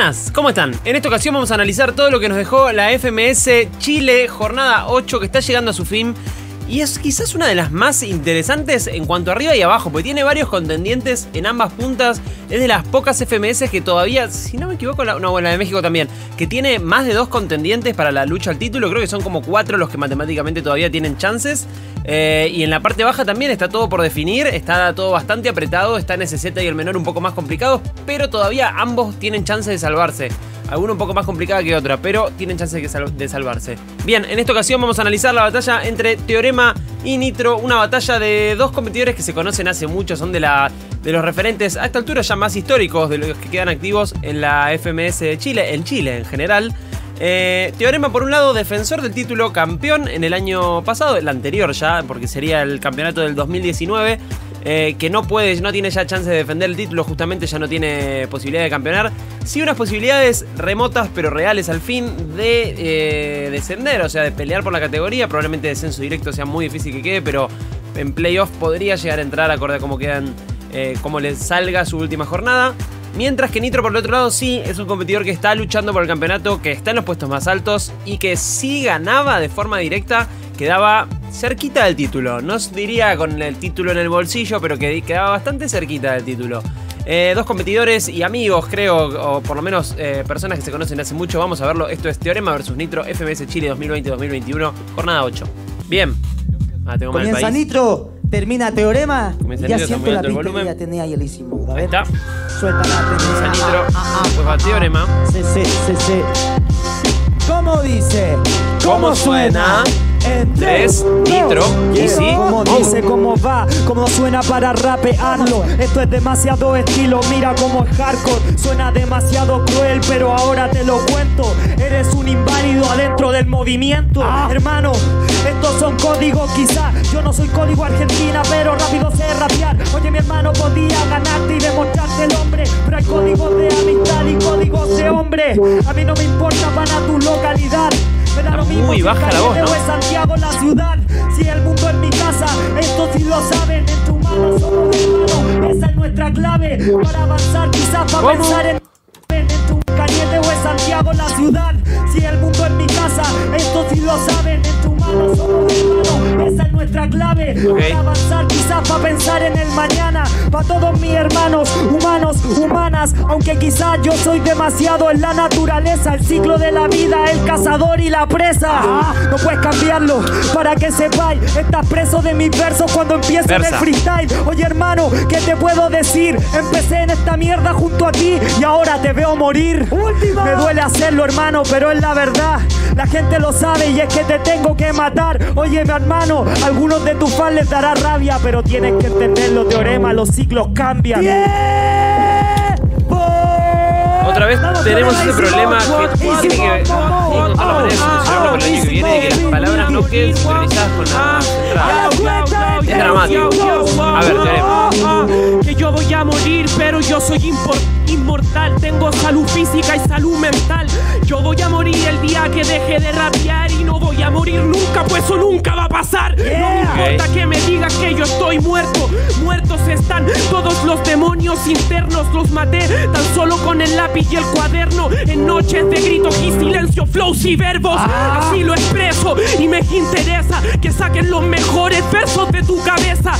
panas, ¿cómo están? En esta ocasión vamos a analizar todo lo que nos dejó la FMS Chile, jornada 8, que está llegando a su fin. Y es quizás una de las más interesantes en cuanto a arriba y abajo, porque tiene varios contendientes en ambas puntas. Es de las pocas FMS que todavía, si no me equivoco, la de México también, que tiene más de 2 contendientes para la lucha al título. Creo que son como 4 los que matemáticamente todavía tienen chances. Y en la parte baja también está todo por definir, está todo bastante apretado. Está en SZ y el menor un poco más complicados, pero todavía ambos tienen chance de salvarse. Alguna un poco más complicada que otra, pero tienen chance de salvarse. Bien, en esta ocasión vamos a analizar la batalla entre Teorema y Nitro. Una batalla de 2 competidores que se conocen hace mucho, son de los referentes a esta altura ya más históricos, de los que quedan activos en la FMS de Chile, en Chile en general. Teorema, por un lado, defensor del título, campeón en el año pasado, el anterior ya, porque sería el campeonato del 2019, que no tiene ya chance de defender el título, justamente ya no tiene posibilidad de campeonar. Sí, unas posibilidades remotas pero reales al fin de descender, o sea, de pelear por la categoría. Probablemente descenso directo sea muy difícil que quede, pero en playoff podría llegar a entrar acorde a cómo quedan, cómo les salga su última jornada. Mientras que Nitro, por el otro lado, sí es un competidor que está luchando por el campeonato, que está en los puestos más altos y que si ganaba de forma directa quedaba cerquita del título. No diría con el título en el bolsillo, pero que quedaba bastante cerquita del título. Dos competidores y amigos, creo, o por lo menos personas que se conocen hace mucho. Vamos a verlo. Esto es Teorema vs Nitro, FMS Chile 2020-2021, jornada 8. Bien. Tengo mal el país. Comienza Nitro, termina Teorema. Comienza ya Nitro, siento la pista ya tenía y el hicimos. Ahí está. Suelta la tenía. Nitro, pues va Teorema. Sí. ¿Cómo dice? ¿Cómo suena? En 3, Nitro, y sí, como dice, cómo va, cómo suena para rapearlo. Esto es demasiado estilo, mira cómo es hardcore. Suena demasiado cruel, pero ahora te lo cuento. Eres un inválido adentro del movimiento. Hermano, estos son códigos quizá. Yo no soy código argentina, pero rápido sé rapear. Oye, mi hermano, podía ganarte y demostrarte el hombre. Pero hay códigos de amistad y códigos de hombre. A mí no me importa, van a tu localidad. Muy baja la voz, ¿no? Santiago, la ciudad. Si el mundo es mi casa, esto sí lo saben. En tu mano somos hermanos, esa es nuestra clave para avanzar, quizás para pensar en tu caliente o en Santiago, la ciudad. Si el mundo es mi casa, esto sí lo saben. En tu mano somos hermanos, esa es nuestra clave para avanzar, quizás para pensar en el mañana. Para todos mis hermanos, humanos, humanas, aunque quizás yo soy demasiado en la naturaleza. El ciclo de la vida, el cazador y la presa. No puedes cambiarlo, para que sepáis, estás preso de mis versos cuando empiezo el freestyle. Oye, hermano, ¿qué te puedo decir? Empecé en esta mierda junto a ti y ahora te veo morir. Última. Me duele hacerlo, hermano, pero es la verdad. La gente lo sabe y es que te tengo que matar. Oye, mi hermano, a algunos de tus fans les dará rabia, pero tienes que entenderlo, Teorema, los ciclos cambian. Otra vez tenemos ese problema que tiene que encontrar la manera de solucionarlo para el año que viene, de que las palabras no queden sincronizadas con la entrada. Es dramático. A ver, Teorema. Que yo voy a morir, pero yo soy inmortal. Tengo salud física y salud mental. Yo voy a morir el día que deje de rapear y no voy a morir nunca, pues eso nunca va a pasar. No me importa que me digas que yo estoy muerto. Muertos están todos los demonios internos. Los maté tan solo con el lápiz y el cuaderno. En noches de gritos y silencio, flows y verbos. Así lo expreso y me interesa que saquen los mejores versos de tu cabeza.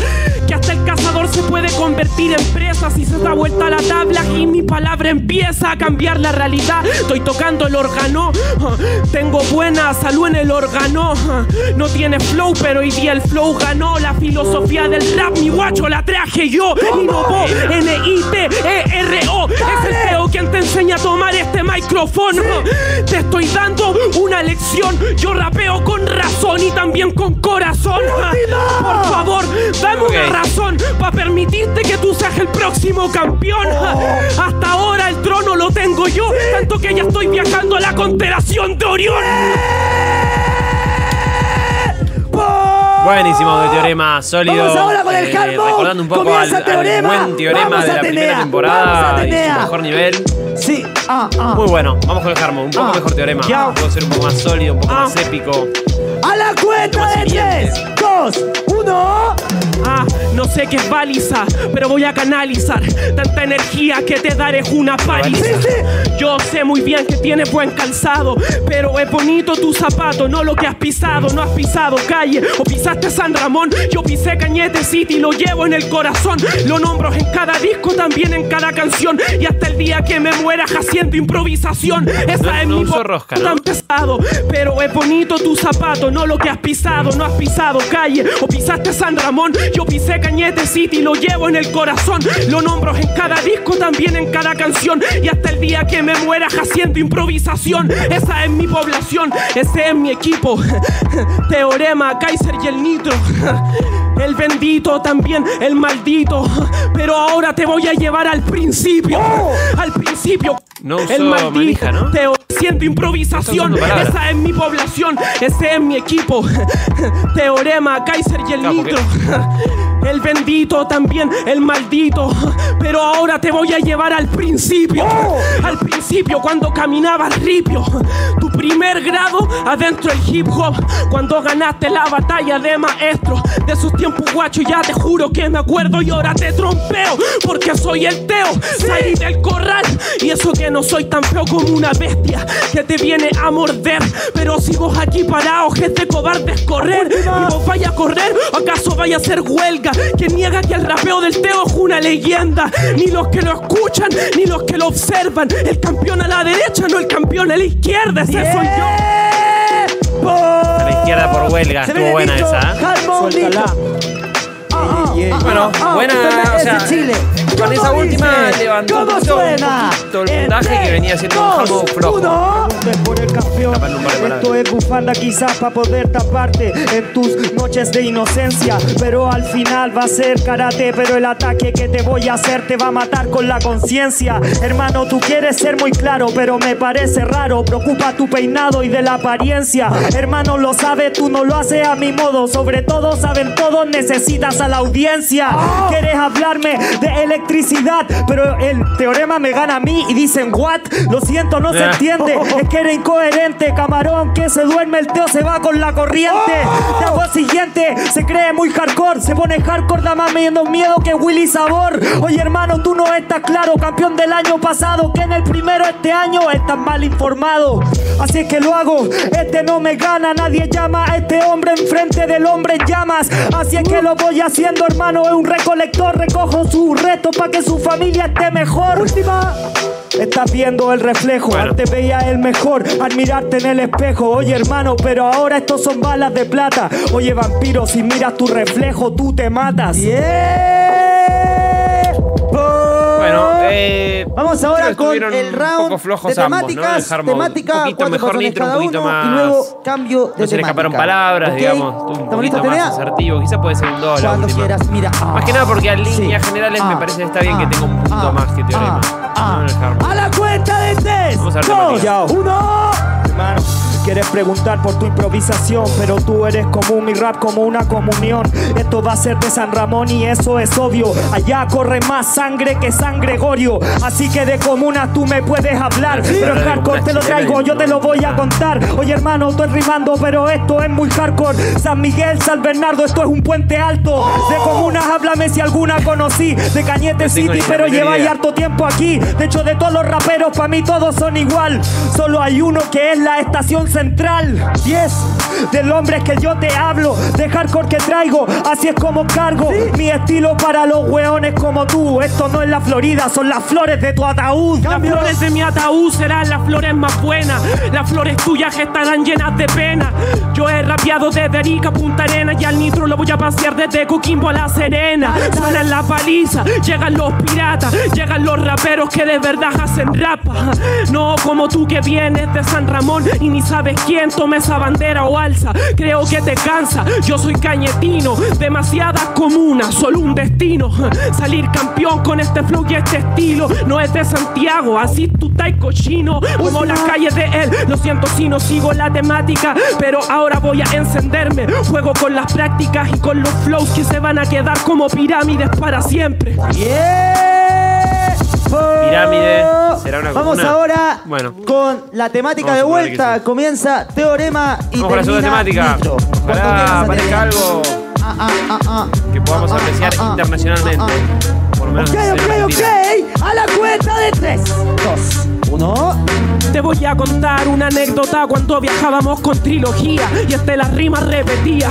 Que hasta el cazador se puede convertir en presa si se da vuelta a la tabla y mi palabra empieza a cambiar la realidad. Estoy tocando el órgano, tengo buena salud en el órgano. No tiene flow, pero hoy día el flow ganó. La filosofía del rap, mi guacho, la traje yo. Innovó, N-I-T-E-R-O. Es el CEO quien te enseña a tomar este micrófono. Te estoy dando una lección. Yo rapeo con razón y también con corazón. Por favor, dame una razón para permitirte que tú seas el próximo campeón. Hasta ahora el trono lo tengo yo, tanto que ya estoy viajando a la constelación de Orión. Buenísimo de Teorema, sólido. Vamos ahora con el hardball. Recordando un poco al buen Teorema de la primera temporada y su mejor nivel. Sí, muy bueno, vamos con el hardball, un poco mejor Teorema. Puedo ser un poco más sólido, un poco más épico. A la cuenta de 3, 2, 1. No sé qué es baliza, pero voy a canalizar tanta energía que te daré una paliza. Yo sé muy bien que tienes buen calzado, pero es bonito tu zapato, no lo que has pisado. No has pisado calle o pisaste San Ramón. Yo pisé Cañete City, lo llevo en el corazón. Lo nombro en cada disco, también en cada canción. Y hasta el día que me mueras haciendo improvisación. Esa es mi rosca, tan pesado, pero es bonito tu zapato, no lo que has pisado. No has pisado calle o pisaste San Ramón. Yo pisé Cañete City, lo llevo en el corazón. Lo nombro en cada disco, también en cada canción. Y hasta el día que me mueras haciendo improvisación. Esa es mi población, ese es mi equipo. Teorema, Kaiser y el Nitro. El bendito, también el maldito. Pero ahora te voy a llevar al principio. ¡Oh! Al principio. No el maldito, manija, ¿no? Te siento improvisación. Esa es mi población, ese es mi equipo. Teorema, Kaiser y el Nitro. El bendito, también el maldito. Pero ahora te voy a llevar al principio. ¡Oh! Al principio, cuando caminabas ripio. Tu primer grado adentro del hip hop. Cuando ganaste la batalla de maestros. De sus tiempos guacho, ya te juro que me acuerdo. Y ahora te trompeo, porque soy el Teo. Sí. Salí del corral. Y eso que no soy tan feo como una bestia que te viene a morder. Pero si vos aquí parados, gente cobarde, es correr. Y vos vaya a correr, ¿acaso vaya a hacer huelga? Que niega que el rapeo del Teo es una leyenda. Ni los que lo escuchan, ni los que lo observan. El campeón a la derecha, no el campeón a la izquierda. Ese soy yo. A la izquierda por huelga. Estuvo buena esa, bueno, buena, o sea, con esa última levantó todo el puntaje que venía siendo un jamón flojo. Por el campeón, esto es bufanda quizás para poder taparte en tus noches de inocencia, pero al final va a ser karate, pero el ataque que te voy a hacer te va a matar con la conciencia. Hermano, tú quieres ser muy claro, pero me parece raro, preocupa tu peinado y de la apariencia. Hermano, lo sabes, tú no lo haces a mi modo, sobre todo saben todos, necesitas a la audiencia. Quieres hablarme de electricidad, pero el teorema me gana a mí y dicen what, lo siento, no se entiende. Es que eres incoherente, camarón, que se duerme el Teo se va con la corriente. La voz siguiente se cree muy hardcore, se pone hardcore da más metiendo miedo que Willy Sabor. Oye hermano, tú no estás claro, campeón del año pasado, que en el primero este año estás mal informado. Así es que lo hago, este no me gana, nadie llama a este hombre enfrente del hombre en llamas. Así es que lo voy haciendo, hermano, es un recolector, recojo su reto para que su familia esté mejor. Última. Estás viendo el reflejo, antes veía el mejor al mirarte en el espejo. Oye hermano, pero ahora estos son balas de plata. Oye vampiro, si miras tu reflejo, tú te matas. Vamos ahora con el round de temáticas, ambos, ¿no? Temática, un poquito mejor Nitro, un poquito más. Y luego cambio de temática. No se le escaparon palabras, okay, digamos. Un poquito más asertivo, quizá puede ser un dólar. Cuando quieras, mira. Más que nada porque en líneas generales me parece que está bien que tenga un punto más que teorema. A la cuenta de 3, 2, 1. Quieres preguntar por tu improvisación, pero tú eres común, mi rap como una comunión. Esto va a ser de San Ramón y eso es obvio. Allá corre más sangre que San Gregorio. Así que de comunas tú me puedes hablar, pero el hardcore te lo traigo, yo te lo voy a contar. Oye hermano, estoy rimando, pero esto es muy hardcore. San Miguel, San Bernardo, esto es un puente alto. De comunas háblame si alguna conocí. De Cañete City, pero lleváis harto tiempo aquí. De hecho de todos los raperos, para mí todos son igual. Solo hay uno que es la estación central. 10 del hombre que yo te hablo, de hardcore que traigo, así es como cargo mi estilo para los hueones como tú. Esto no es la Florida, son las flores de tu ataúd. Las flores de mi ataúd serán las flores más buenas. Las flores tuyas estarán llenas de pena. Yo he rapeado desde Arica a Punta Arena y al Nitro lo voy a pasear desde Coquimbo a La Serena. Suenan la paliza, llegan los piratas, llegan los raperos que de verdad hacen rapa. No como tú que vienes de San Ramón y ni sabes quién toma esa bandera o alza. Creo que te cansa, yo soy cañetino. Demasiadas comunas, solo un destino. Salir campeón con este flow y este estilo. No es de Santiago, así tú estás cochino. Como las calles de él, lo siento si no sigo la temática, pero ahora voy a encenderme. Juego con las prácticas y con los flows que se van a quedar como pirámides para siempre. Pirámide, será una comuna. Vamos ahora con la temática de vuelta. Sí. Comienza Teorema y vamos termina Nitro. Ojalá parezca algo que podamos apreciar internacionalmente. Por lo menos ok, a la cuenta de 3, 2, ¿no? Te voy a contar una anécdota cuando viajábamos con Trilogía y las rimas repetía.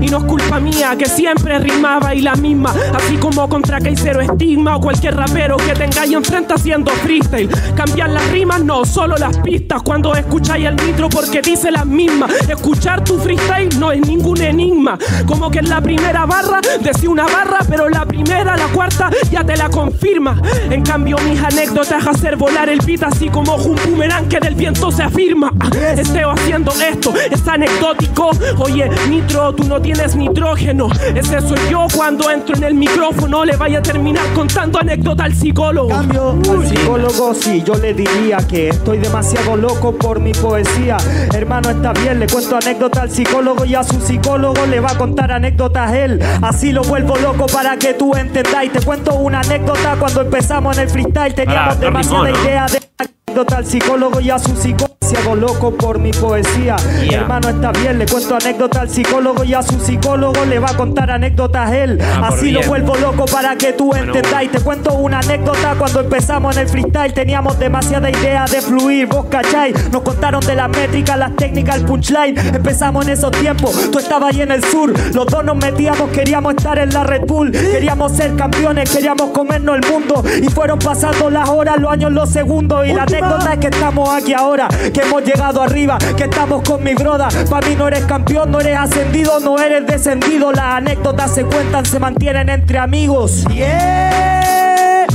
Y no es culpa mía que siempre rimaba y la misma, así como contra Kaiser o Estigma o cualquier rapero que tengáis enfrente haciendo freestyle. Cambiar las rimas, no, solo las pistas cuando escucháis el Nitro porque dice las mismas. Escuchar tu freestyle no es ningún enigma, como que en la primera barra decía una barra, pero la primera, la cuarta ya te la confirma. En cambio mis anécdotas hacer volar el beat así como un boomerang que del viento se afirma. Esteo haciendo esto, es anecdótico. Oye Nitro, tú no tienes nitrógeno. Ese soy yo cuando entro en el micrófono. Le vaya a terminar contando anécdota al psicólogo. Cambio al psicólogo, sí, yo le diría que estoy demasiado loco por mi poesía. Hermano, está bien, le cuento anécdota al psicólogo y a su psicólogo le va a contar anécdotas él. Así lo vuelvo loco para que tú entendáis. Te cuento una anécdota cuando empezamos en el freestyle. Teníamos demasiada idea de anécdota al psicólogo y a su psicólogo. Hago loco por mi poesía. Hermano, está bien, le cuento anécdota al psicólogo y a su psicólogo le va a contar anécdotas él. Así lo vuelvo loco para que tú entendáis. Te cuento una anécdota cuando empezamos en el freestyle. Teníamos demasiada idea de fluir, vos cachai. Nos contaron de las métricas, las técnicas, el punchline. Empezamos en esos tiempos, tú estabas ahí en el sur. Los dos nos metíamos, queríamos estar en la Red Bull. Queríamos ser campeones, queríamos comernos el mundo. Y fueron pasando las horas, los años, los segundos. Y la anécdota es que estamos aquí ahora, que hemos llegado arriba, que estamos con mi broda. Para mí no eres campeón, no eres ascendido, no eres descendido. Las anécdotas se cuentan, se mantienen entre amigos. No,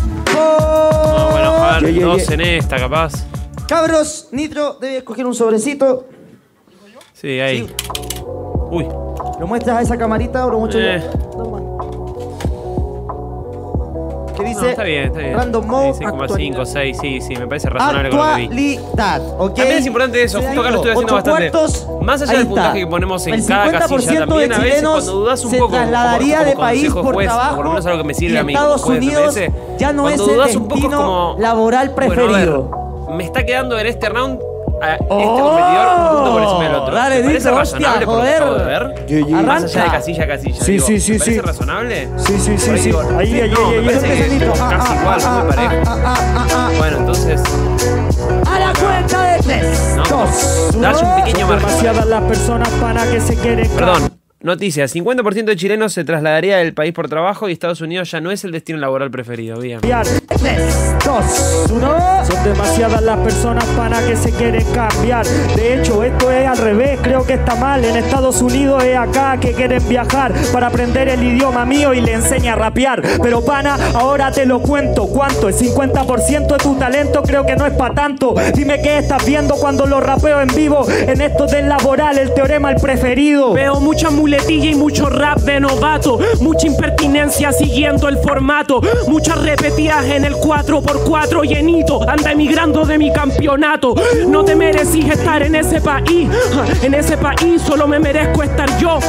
bueno, a ver, dos en esta, capaz. Cabros, Nitro debe escoger un sobrecito. Sí, ahí. Sí. Uy. ¿Lo muestras a esa camarita o lo mucho? Que dice, no, está bien, está bien. Random mode, 6,5, 6, sí, sí, me parece razonable con lo que vi. Okay. También es importante eso, justo acá lo estoy haciendo bastante. Más allá del puntaje que ponemos en cada casilla, también a veces cuando dudas un poco, trasladaría de país por trabajo, por lo menos algo que me sirve a mí. Estados Unidos ya no es el destino laboral preferido. Me está quedando en este round a este competidor un punto por encima del otro. Dale, ¿te parece razonable por lo que acabo de ver? Más allá de casilla a casilla. Sí, sí, sí. ¿Te parece razonable? Sí, sí, sí. Ahí, me parece que es casi igual, muy parejo. Bueno, entonces... A la cuenta de 3, 2... Dale un pequeño margen. Demasiadas las personas para que se queden... Perdón. Noticia, 50% de chilenos se trasladaría del país por trabajo y Estados Unidos ya no es el destino laboral preferido. Bien. 3, 2, 1. Son demasiadas las personas para que se quieren cambiar. De hecho, esto es al revés, creo que está mal. En Estados Unidos es acá que quieren viajar para aprender el idioma mío y le enseña a rapear. Pero pana, ahora te lo cuento. ¿Cuánto? El 50% de tu talento creo que no es para tanto. Dime qué estás viendo cuando lo rapeo en vivo. En esto del laboral, el teorema, el preferido. Veo mucha muletilla y mucho rap de novato, mucha impertinencia siguiendo el formato, muchas repetidas en el 4x4 llenito, anda emigrando de mi campeonato. No te merecí estar en ese país, solo me merezco estar yo,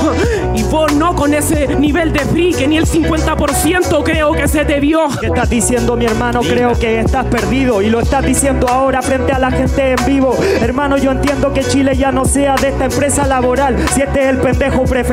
y vos no con ese nivel de free que ni el 50% creo que se te vio. ¿Qué estás diciendo, mi hermano? Creo que estás perdido y lo estás diciendo ahora frente a la gente en vivo. Hermano, yo entiendo que Chile ya no sea de esta empresa laboral, si este es el pendejo preferido.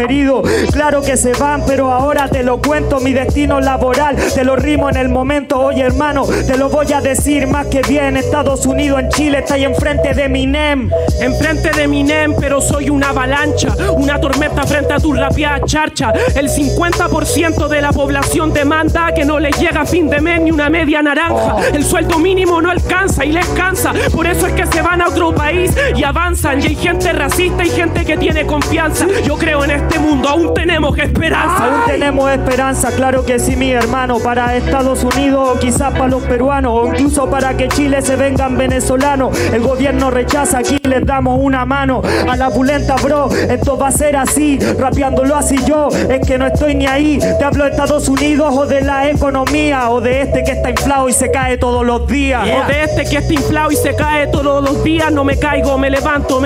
Claro que se van, pero ahora te lo cuento, mi destino laboral, te lo rimo en el momento. Oye hermano, te lo voy a decir más que bien, Estados Unidos en Chile está ahí enfrente de mi NEM. Enfrente de mi NEM, pero soy una avalancha, una tormenta frente a tu rapeada charcha. El 50% de la población demanda que no les llega a fin de mes ni una media naranja. El sueldo mínimo no alcanza y les cansa, por eso es que se van a otro país y avanzan. Y hay gente racista y gente que tiene confianza. Yo creo en este mundo, aún tenemos esperanza. Aún tenemos esperanza, claro que sí, mi hermano. Para Estados Unidos o quizás para los peruanos, o incluso para que Chile se vengan venezolanos. El gobierno rechaza, aquí les damos una mano. A la pulenta, bro, esto va a ser así, rapeándolo así yo, es que no estoy ni ahí. Te hablo de Estados Unidos o de la economía, o de este que está inflado y se cae todos los días. O de este que está inflado y se cae todos los días. No me caigo, me levanto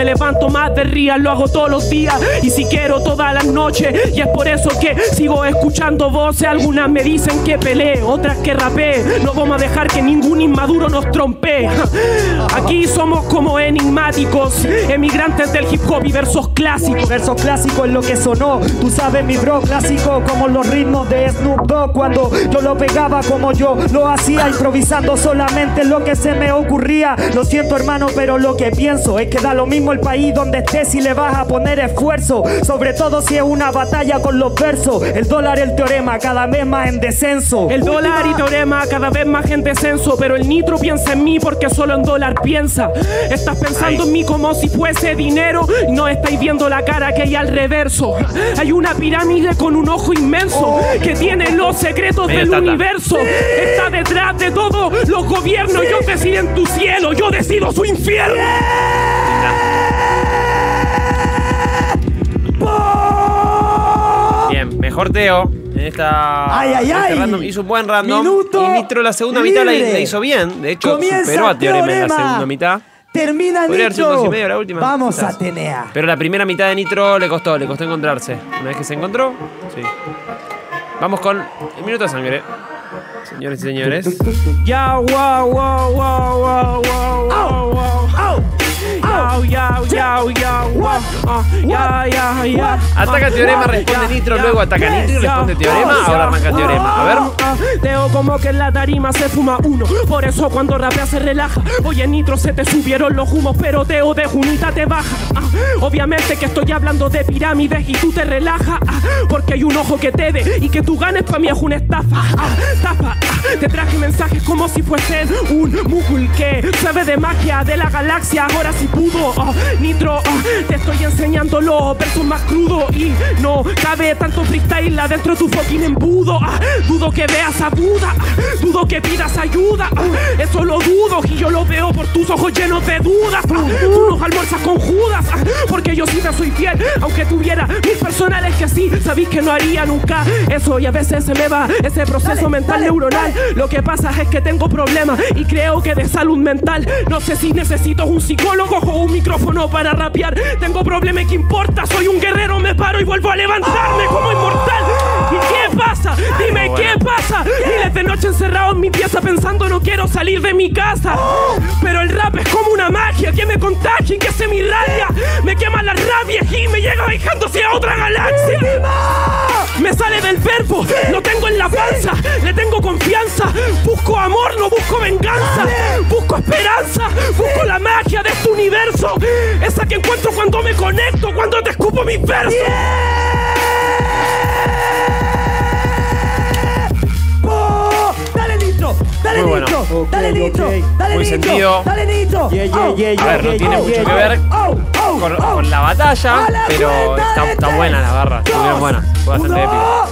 más de ría, lo hago todos los días. Y si quiero toda malas noches, y es por eso que sigo escuchando voces. Algunas me dicen que peleé, otras que rapeé. No vamos a dejar que ningún inmaduro nos trompee. Aquí somos como enigmáticos, emigrantes del hip hop y versos clásicos. Versos clásicos es lo que sonó, tú sabes mi bro, clásico como los ritmos de Snoop Dogg. Cuando yo lo pegaba como yo lo hacía, improvisando solamente lo que se me ocurría. Lo siento hermano, pero lo que pienso es que da lo mismo el país donde estés si le vas a poner esfuerzo, sobre todo si es una batalla con los versos. El dólar, el teorema, cada vez más en descenso. El dólar y teorema, cada vez más en descenso. Pero el Nitro piensa en mí porque solo en dólar piensa. Estás pensando en mí como si fuese dinero y no estáis viendo la cara que hay al reverso. Hay una pirámide con un ojo inmenso que tiene los secretos del universo. Está detrás de todos los gobiernos. Yo decido en tu cielo, yo decido su infierno. Bien, mejor Teo en esta. ¡Ay, ay, ay! Random, hizo un buen random. Minuto y Nitro la segunda libre. Mitad la hizo bien. De hecho, comienza, superó a Teorema en la segunda mitad. Termina Nitro. Y medio, la última. Vamos quizás. Atenea. Pero la primera mitad de Nitro le costó encontrarse. Una vez que se encontró, sí. Vamos con el minuto de sangre. Señores y señores. Ya, wow, wow, wow, wow, wow, wow. Yow, yow, yow, wow, yeah, yeah, yeah. Ataca Teorema, responde Nitro, luego ataca Nitro y responde Teorema, ahora arranca Teorema. A ver. Teo como que en la tarima se fuma uno, por eso cuando rapea se relaja. Oye Nitro, se te subieron los humos, pero Teo de junita te baja. Obviamente que estoy hablando de pirámides y tú te relajas, porque hay un ojo que te dé y que tú ganes pa' mí es una estafa. Te traje mensajes como si fuese un mugul que sabe de magia de la galaxia, ahora sí pudo. Nitro, te estoy enseñando los versos más crudos y no cabe tanto freestyle adentro de tu fucking embudo. Dudo que veas a Buda, dudo que pidas ayuda, eso lo dudo y yo lo veo por tus ojos llenos de dudas. Tú nos almuerzas con Judas, porque yo sí te soy fiel, aunque tuviera mis personales que sí, sabéis que no haría nunca eso. Y a veces se me va ese proceso mental neuronal. Lo que pasa es que tengo problemas y creo que de salud mental. No sé si necesito un psicólogo o un micrófono para rapear. Tengo problemas que importa, soy un guerrero, me paro y vuelvo a levantarme como inmortal. ¿Y qué pasa? Dime qué pasa. Miles de noche encerrado en mi pieza pensando no quiero salir de mi casa. Pero el rap es como una magia que me contagia y que se me irradia. Me quema la rabia y me llega viajándose a otra galaxia. Me sale del verbo, lo tengo en la panza, le tengo confianza. Busco amor, no busco venganza. Busco esperanza, busco la magia de este universo. Esa que encuentro cuando me conecto, cuando te escupo mis versos. Dale Nitro, bueno. Dale Nitro, dale Nitro, dale Nitro. A ver, no tiene mucho que ver con la batalla, pero está buena la barra, está bien buena, fue bastante épica.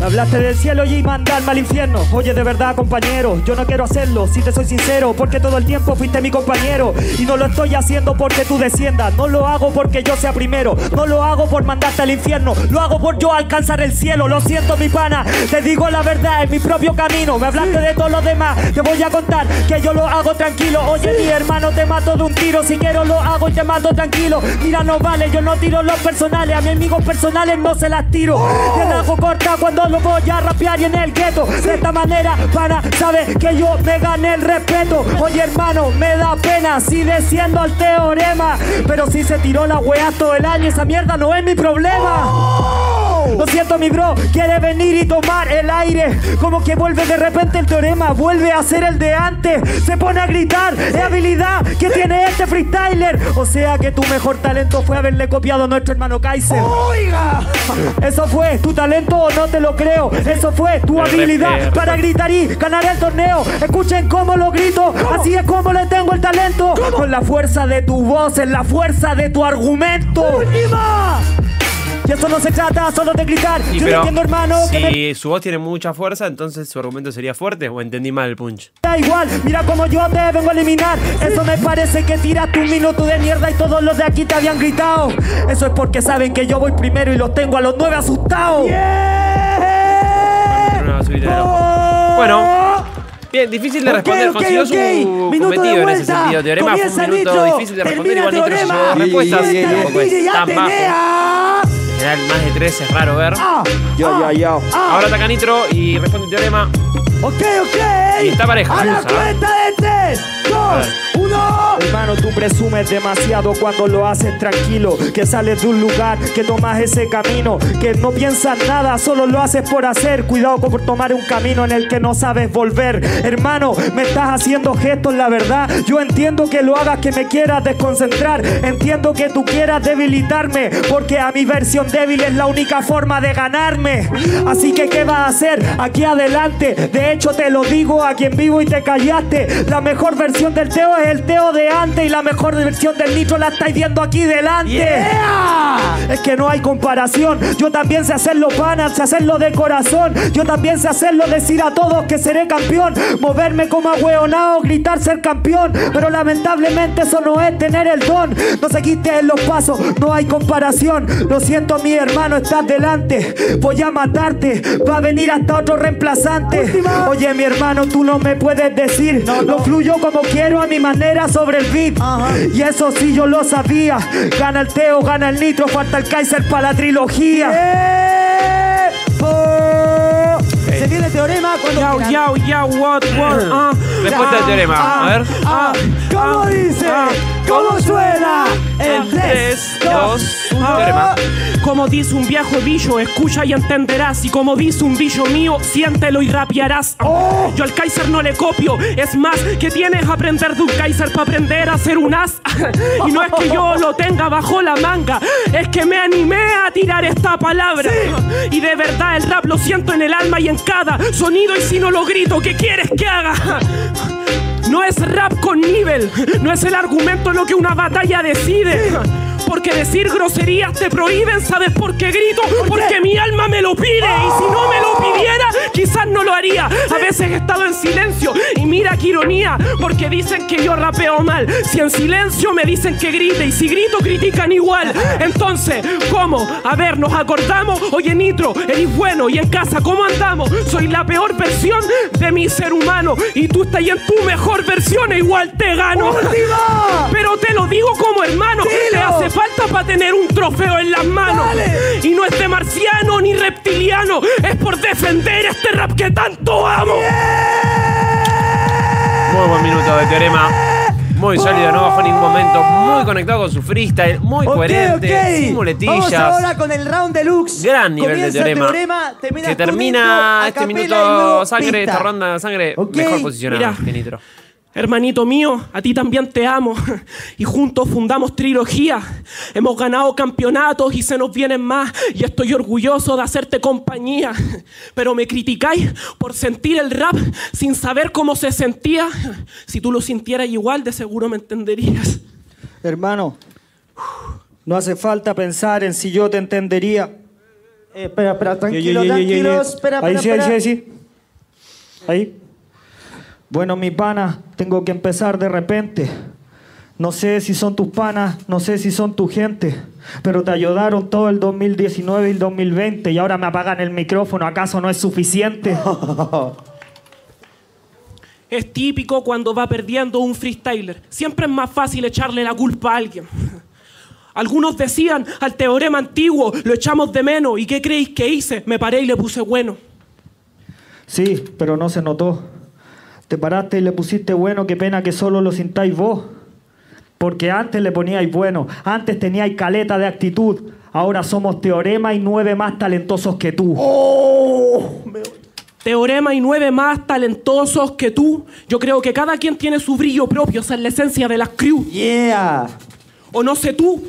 Hablaste del cielo y mandarme al infierno. Oye, de verdad, compañero, yo no quiero hacerlo, si te soy sincero, porque todo el tiempo fuiste mi compañero. Y no lo estoy haciendo porque tú desciendas, no lo hago porque yo sea primero, no lo hago por mandarte al infierno, lo hago por yo alcanzar el cielo. Lo siento, mi pana, te digo la verdad, es mi propio camino. Me hablaste de todos los demás, te voy a contar que yo lo hago tranquilo. Oye, mi hermano, te mato de un tiro, si quiero lo hago y te mato tranquilo. Mira, no vale, yo no tiro los personales, a mis amigos personales no se las tiro. Te la hago corta cuando lo voy a rapear y en el gueto. De esta manera, pana, sabes que yo me gané el respeto. Oye, hermano, me da pena, sigue siendo al Teorema. Pero si se tiró la weá todo el año, esa mierda no es mi problema. Lo siento, mi bro, quiere venir y tomar el aire. Como que vuelve de repente el Teorema, vuelve a ser el de antes. Se pone a gritar, es habilidad que tiene este freestyler. O sea que tu mejor talento fue haberle copiado a nuestro hermano Kaiser. ¡Oiga! Eso fue tu talento o no te lo creo. Eso fue tu habilidad para gritar y ganar el torneo. Escuchen cómo lo grito, así es como le tengo el talento. Con la fuerza de tu voz, en la fuerza de tu argumento. ¡Última! Y eso no se trata solo de gritar. Sí, yo pero entiendo, hermano, si que su voz tiene mucha fuerza, entonces su argumento sería fuerte. O entendí mal el punch. Da igual, mira como yo te vengo a eliminar. Eso me parece que tiras tu minuto de mierda y todos los de aquí te habían gritado. Eso es porque saben que yo voy primero y los tengo a los 9 asustados. Bueno, bien, difícil de responder. Consiguió su cometido en ese sentido. Teorema fue un minuto difícil de responder. Igual Nitro se llevó respuestas. Tampoco es tan bajo. general más de 3 es raro ver. Ahora ataca Nitro y responde Teorema. Ok. Y está parejo. A la cuenta de 3, 2, 1. Hermano, tú presumes demasiado cuando lo haces tranquilo, que sales de un lugar, que tomas ese camino, que no piensas nada, solo lo haces por hacer. Cuidado con tomar un camino en el que no sabes volver. Hermano, me estás haciendo gestos, la verdad. Yo entiendo que lo hagas, que me quieras desconcentrar. Entiendo que tú quieras debilitarme, porque a mi versión débil es la única forma de ganarme. Así que, ¿qué vas a hacer aquí adelante? De hecho, te lo digo a quien vivo y te callaste. La mejor versión del Teo es el Teo de antes, y la mejor versión del Nitro la estáis viendo aquí delante. Es que no hay comparación. Yo también sé hacerlo, pana, sé hacerlo de corazón. Yo también sé hacerlo, decir a todos que seré campeón, moverme como ahueonao, gritar ser campeón. Pero lamentablemente eso no es tener el don. No se quite en los pasos, no hay comparación. Lo siento, mi hermano, estás delante. Voy a matarte, va a venir hasta otro reemplazante. Última. Oye, mi hermano, tú no me puedes decir. Lo fluyo como quiero, a mi manera, sobre el beat. Y eso sí, yo lo sabía. Gana el Teo, gana el Nitro, falta el Kaiser para la trilogía. Se viene Teorema cuando... Respuesta de Teorema, a ver. ¿Cómo dice? ¿Cómo suena? En 3, 2, 1. Teorema. Como dice un viejo billo, escucha y entenderás. Y como dice un billo mío, siéntelo y rapearás. Yo al Kaiser no le copio. Es más, que tienes aprender de un Kaiser para aprender a ser un as. Y no es que yo lo tenga bajo la manga, es que me animé a tirar esta palabra. Y de verdad el rap lo siento en el alma y en cada sonido, y si no lo grito, ¿qué quieres que haga? No es rap con nivel, no es el argumento lo que una batalla decide. Porque decir groserías te prohíben, ¿sabes por qué grito? Porque mi alma me lo pide, y si no me lo pidiera, quizás no lo haría. A veces he estado en silencio, y mira qué ironía, porque dicen que yo rapeo mal. Si en silencio me dicen que grite, y si grito, critican igual. Entonces, ¿cómo? A ver, ¿nos acordamos? Oye, Nitro, eres bueno, y en casa, ¿cómo andamos? Soy la peor versión de mi ser humano, y tú estás en tu mejor versión, e igual te gano. Pero te lo digo como hermano, te hace falta para tener un trofeo en las manos. Y no es de marciano ni reptiliano, es por defender este rap que tanto amo. Muy buen minuto de Teorema. Muy sólido, no bajó en ningún momento. Muy conectado con su freestyle, muy coherente, sin muletillas. Vamos ahora con el round deluxe. Gran nivel de Teorema. Se termina este minuto sangre, esta ronda de sangre. Mejor posicionado que Nitro. Hermanito mío, a ti también te amo, y juntos fundamos trilogía. Hemos ganado campeonatos y se nos vienen más, y estoy orgulloso de hacerte compañía. Pero me criticáis por sentir el rap sin saber cómo se sentía. Si tú lo sintieras igual, de seguro me entenderías. Hermano, no hace falta pensar en si yo te entendería. Espera, tranquilo, tranquilo. Ahí. Bueno, mi pana, tengo que empezar de repente. No sé si son tus panas, no sé si son tu gente, pero te ayudaron todo el 2019 y el 2020, y ahora me apagan el micrófono. ¿Acaso no es suficiente? Es típico cuando va perdiendo un freestyler. Siempre es más fácil echarle la culpa a alguien. Algunos decían, al Teorema antiguo lo echamos de menos. ¿Y qué creéis que hice? Me paré y le puse bueno. Sí, pero no se notó. Te paraste y le pusiste bueno, qué pena que solo lo sintáis vos. Porque antes le poníais bueno, antes teníais caleta de actitud. Ahora somos Teorema y 9 más talentosos que tú. Teorema y 9 más talentosos que tú. Yo creo que cada quien tiene su brillo propio, esa es la esencia de las crew. O no sé tú,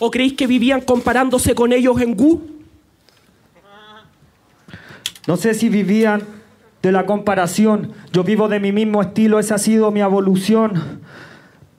o creéis que vivían comparándose con ellos en Gu. No sé si vivían de la comparación, yo vivo de mi mismo estilo, esa ha sido mi evolución.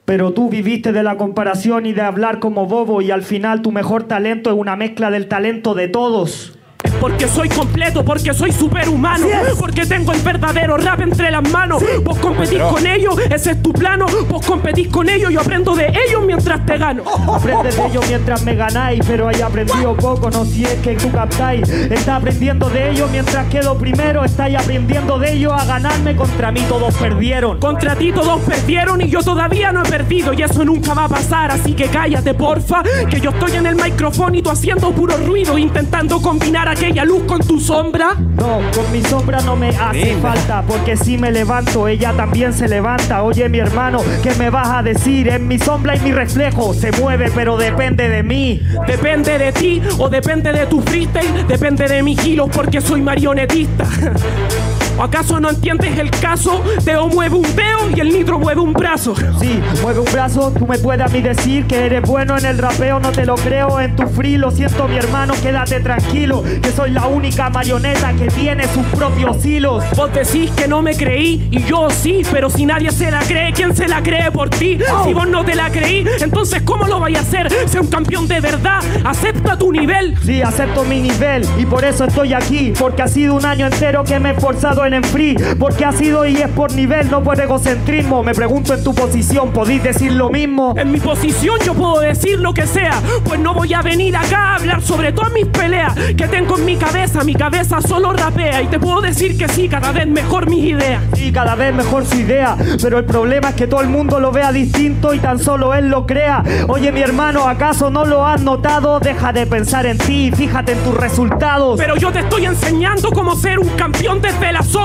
Pero tú viviste de la comparación y de hablar como bobo, y al final tu mejor talento es una mezcla del talento de todos. Porque soy completo, porque soy superhumano, porque tengo el verdadero rap entre las manos. Vos competís con ellos, ese es tu plano. Vos competís con ellos, yo aprendo de ellos mientras te gano. Aprendes de ellos mientras me ganáis, pero ahí aprendido poco, no si es que tú captáis. Está aprendiendo de ellos mientras quedo primero. Estáis aprendiendo de ellos a ganarme. Contra mí todos perdieron. Contra ti todos perdieron y yo todavía no he perdido. Y eso nunca va a pasar, así que cállate porfa, que yo estoy en el micrófono y tú haciendo puro ruido, intentando combinar aquella luz con tu sombra. No, con mi sombra no me hace falta, porque si me levanto, ella también se levanta. Oye mi hermano, ¿qué me vas a decir? En mi sombra y mi reflejo se mueve, pero depende de mí. Depende de ti o depende de tu freestyle. Depende de mis hilos porque soy marionetista. ¿O acaso no entiendes el caso? Teo mueve un dedo y el Nitro mueve un brazo. Sí, mueve un brazo, tú me puedes a mí decir que eres bueno en el rapeo, no te lo creo. En tu free, lo siento mi hermano, quédate tranquilo, que soy la única marioneta que tiene sus propios hilos. Vos decís que no me creí, y yo sí, pero si nadie se la cree, ¿quién se la cree por ti? Si vos no te la creí, entonces ¿cómo lo vais a hacer? Sé un campeón de verdad, acepta tu nivel. Sí, acepto mi nivel, y por eso estoy aquí, porque ha sido un año entero que me he esforzado en free, porque ha sido y es por nivel, no por egocentrismo. Me pregunto, en tu posición, ¿podís decir lo mismo? En mi posición yo puedo decir lo que sea, pues no voy a venir acá a hablar sobre todas mis peleas que tengo en mi cabeza. Mi cabeza solo rapea y te puedo decir que sí, cada vez mejor mis ideas. Sí, cada vez mejor su idea, pero el problema es que todo el mundo lo vea distinto y tan solo él lo crea. Oye mi hermano, ¿acaso no lo has notado? Deja de pensar en ti y fíjate en tus resultados. Pero yo te estoy enseñando cómo ser un campeón desde la zona.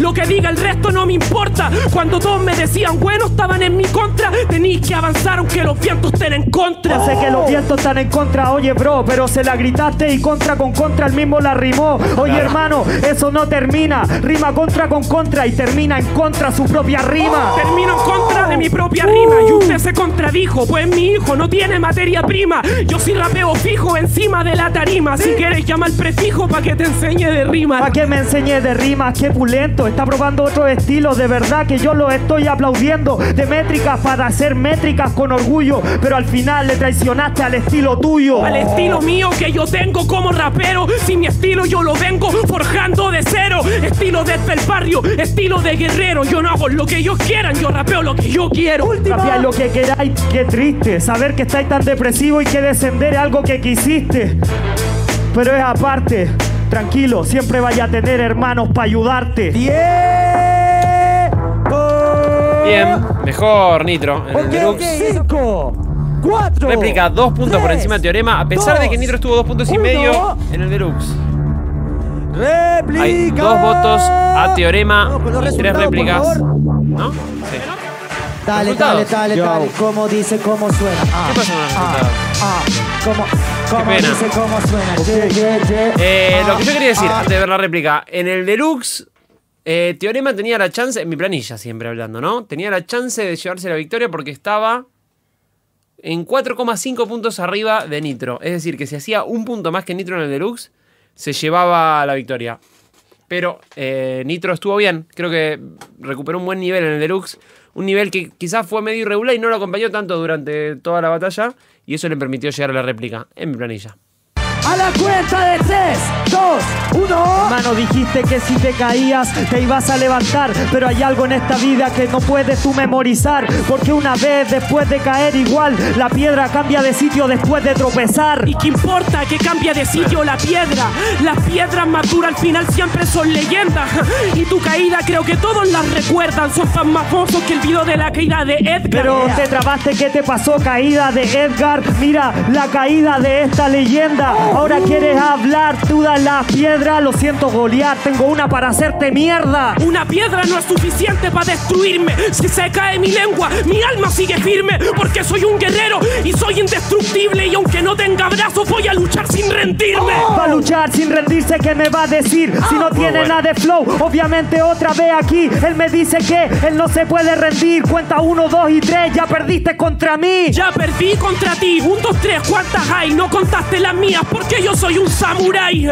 Lo que diga el resto no me importa. Cuando todos me decían bueno, estaban en mi contra. Tenéis que avanzar aunque los vientos estén en contra. Sé que los vientos están en contra, oye bro, pero se la gritaste y contra con contra el mismo la rimó. Oye hermano, eso no termina. Rima contra con contra y termina en contra su propia rima. Termino en contra de mi propia rima. Y usted se contradijo, pues mi hijo no tiene materia prima. Yo sí rapeo fijo encima de la tarima. Si quieres llama al prefijo para que te enseñe de rimas. ¿Para que me enseñe de rimas? ¿Qué lento, está probando otro estilo, de verdad que yo lo estoy aplaudiendo, de métricas para hacer métricas con orgullo, pero al final le traicionaste al estilo tuyo. Al estilo mío que yo tengo como rapero, si mi estilo yo lo vengo forjando de cero, estilo desde el barrio, estilo de guerrero, yo no hago lo que ellos quieran, yo rapeo lo que yo quiero. Rapear lo que queráis, qué triste, saber que estáis tan depresivo y que descender algo que quisiste, pero es aparte. Tranquilo, siempre vaya a tener hermanos para ayudarte. Bien, mejor Nitro. En el deluxe. 5, 4. Réplica 2 puntos 3, por encima de Teorema. A pesar de que Nitro estuvo 2 puntos 1, y medio en el deluxe. Réplica. Hay 2 votos a Teorema y 3 réplicas. ¿No? Sí. Dale, dale, dale, dale. Como dice, como suena. ¿Qué pasa con los resultados? Como dice, como suena. Lo que yo quería decir antes de ver la réplica. En el deluxe, Teorema tenía la chance, en mi planilla siempre hablando, ¿no? Tenía la chance de llevarse la victoria porque estaba en 4,5 puntos arriba de Nitro. Es decir, que si hacía un punto más que Nitro en el deluxe, se llevaba la victoria. Pero Nitro estuvo bien. Creo que recuperó un buen nivel en el deluxe. Un nivel que quizás fue medio irregular y no lo acompañó tanto durante toda la batalla. Y eso le permitió llegar a la réplica en mi planilla. A la cuenta de 3, 2, 1. Hermano, dijiste que si te caías te ibas a levantar, pero hay algo en esta vida que no puedes tú memorizar, porque una vez después de caer igual la piedra cambia de sitio después de tropezar. ¿Y qué importa que cambie de sitio la piedra? Las piedras maduras al final siempre son leyendas. Y tu caída creo que todos las recuerdan. Son tan más famosos que el video de la caída de Edgar. Pero te trabaste, ¿qué te pasó? Caída de Edgar. Mira la caída de esta leyenda. Ahora quieres hablar tú de la piedra. Lo siento Goliat, tengo una para hacerte mierda. Una piedra no es suficiente para destruirme. Si se cae mi lengua, mi alma sigue firme, porque soy un guerrero y soy indestructible. Y aunque no tenga brazos, voy a luchar sin rendirme. Va a luchar sin rendirse, ¿qué me va a decir? Si no tiene nada de flow, obviamente otra vez aquí. Él me dice que él no se puede rendir. Cuenta 1, 2 y 3, ya perdiste contra mí. Ya perdí contra ti, 1, 2, 3, ¿cuántas hay? No contaste las mías. porque yo soy un samurái.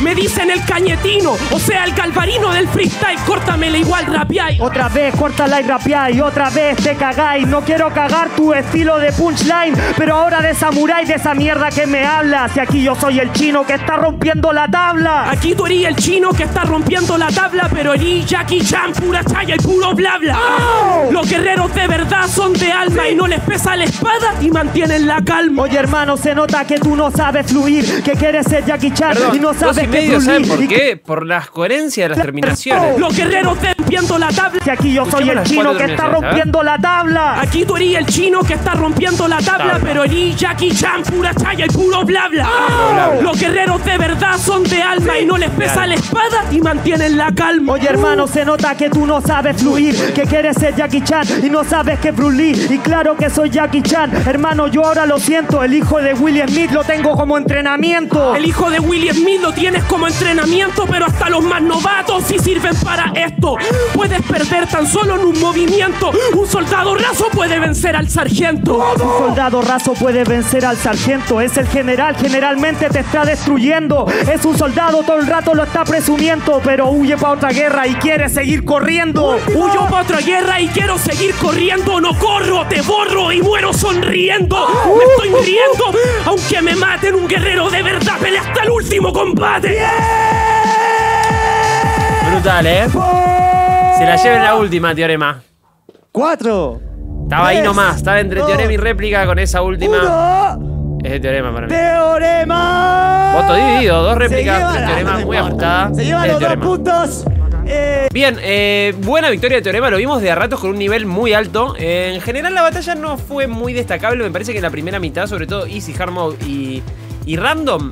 Me dicen el cañetino, o sea, el galvarino del freestyle. Córtamela igual, rapeáis. Otra vez, córtala y rapeáis. Otra vez te cagáis. No quiero cagar tu estilo de punchline, pero ahora de samurái, de esa mierda que me hablas. Y aquí yo soy el chino que está rompiendo la tabla. Aquí tú eres el chino que está rompiendo la tabla, pero eres Jackie Chan, pura chaya y puro bla bla. Oh. Los guerreros de verdad son de alma, sí, y no les pesa la espada y mantienen la calma. Oye, hermano, se nota que tú no sabes fluir, que quieres ser Jackie Chan. Perdón, y no sabes fluir. ¿Saben por qué? Por las coherencias de las terminaciones. Los guerreros de rompiendo la tabla. Y aquí yo soy el chino que está rompiendo la tabla. Aquí tú eres el chino que está rompiendo la tabla, pero eres Jackie Chan, pura chaya y puro bla bla. Oh. Los guerreros de verdad son de alma, sí, y no les pesa la espada y mantienen la calma. Oye, hermano, se nota que tú no sabes fluir, que quieres ser Jackie Chan y no sabes que Bruce Lee. Y claro que soy Jackie Chan, hermano, yo ahora lo siento. El hijo de Will Smith lo tengo como entrenamiento. El hijo de Will Smith lo tienes como entrenamiento, pero hasta los más novatos sí sirven para esto. Puedes perder tan solo en un movimiento. Un soldado raso puede vencer al sargento. Un soldado raso puede vencer al sargento. Es el general, generalmente te está destruyendo. Es un soldado, todo el rato lo está presumiendo, pero huye para otra guerra y quiere seguir corriendo. Huyo para otra guerra y quiero seguir corriendo. No corro, te borro y muero sonriendo. Me estoy riendo, aunque me maten. Un guerrero de verdad pelea hasta el último combate. Yeah. Brutal, ¿eh? Se la lleva en la última, Teorema. 4. Estaba 3, ahí nomás, estaba entre 2, Teorema y réplica con esa última. 1. Es el Teorema para mí. ¡Teorema! Voto dividido, 2 réplicas, 3 teoremas, muy ajustadas. Se llevan los 2 puntos. Bien, buena victoria de Teorema, lo vimos de a ratos con un nivel muy alto. En general la batalla no fue muy destacable, me parece que en la primera mitad, sobre todo Easy, Hard Mode y Random,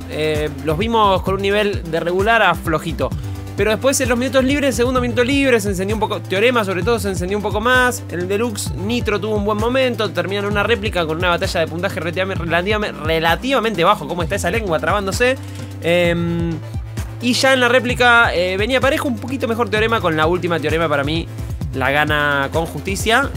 los vimos con un nivel de regular a flojito. Pero después en los minutos libres, segundo minuto libre, se encendió un poco. Teorema sobre todo se encendió un poco más. En el Deluxe, Nitro tuvo un buen momento. Terminan una réplica con una batalla de puntaje relativamente bajo. ¿Cómo está esa lengua trabándose? Y ya en la réplica venía parejo, un poquito mejor Teorema. Con la última, Teorema para mí la gana con justicia.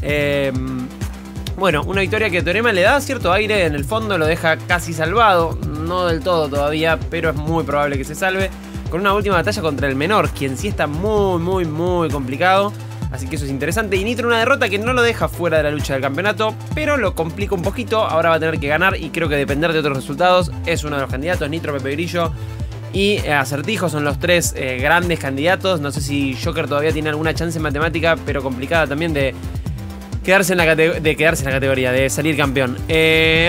Bueno, una victoria que Teorema le da cierto aire. En el fondo lo deja casi salvado. No del todo todavía, pero es muy probable que se salve. Con una última batalla contra el menor, quien sí está muy complicado. Así que eso es interesante. Y Nitro, una derrota que no lo deja fuera de la lucha del campeonato, pero lo complica un poquito. Ahora va a tener que ganar y creo que depender de otros resultados. Es uno de los candidatos. Nitro, Pepe Grillo y Acertijo son los 3 grandes candidatos. No sé si Joker todavía tiene alguna chance en matemática, pero complicada también de quedarse en la, categoría, de salir campeón.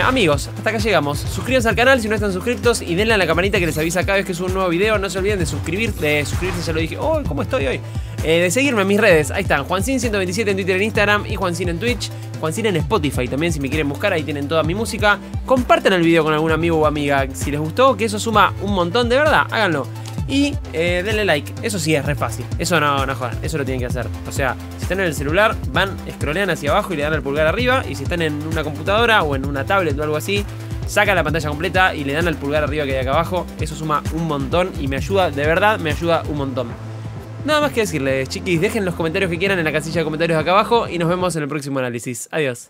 Amigos, hasta acá llegamos. Suscríbanse al canal si no están suscriptos y denle a la campanita que les avisa cada vez que subo un nuevo video. No se olviden de suscribirse, ya lo dije. Oh, ¿cómo estoy hoy? De seguirme en mis redes. Ahí están, Juancin127 en Twitter, en Instagram y Juancin en Twitch. Juancin en Spotify también, si me quieren buscar, ahí tienen toda mi música. Compartan el video con algún amigo o amiga si les gustó, que eso suma un montón, de verdad, háganlo. Y denle like, eso sí es re fácil. Eso no jodan, eso lo tienen que hacer. O sea, si están en el celular, van, scrollean hacia abajo y le dan el pulgar arriba. Y si están en una computadora o en una tablet o algo así, sacan la pantalla completa y le dan al pulgar arriba que hay acá abajo. Eso suma un montón y me ayuda, de verdad, me ayuda un montón. Nada más que decirles, chiquis, dejen los comentarios que quieran en la casilla de comentarios acá abajo. Y nos vemos en el próximo análisis, adiós.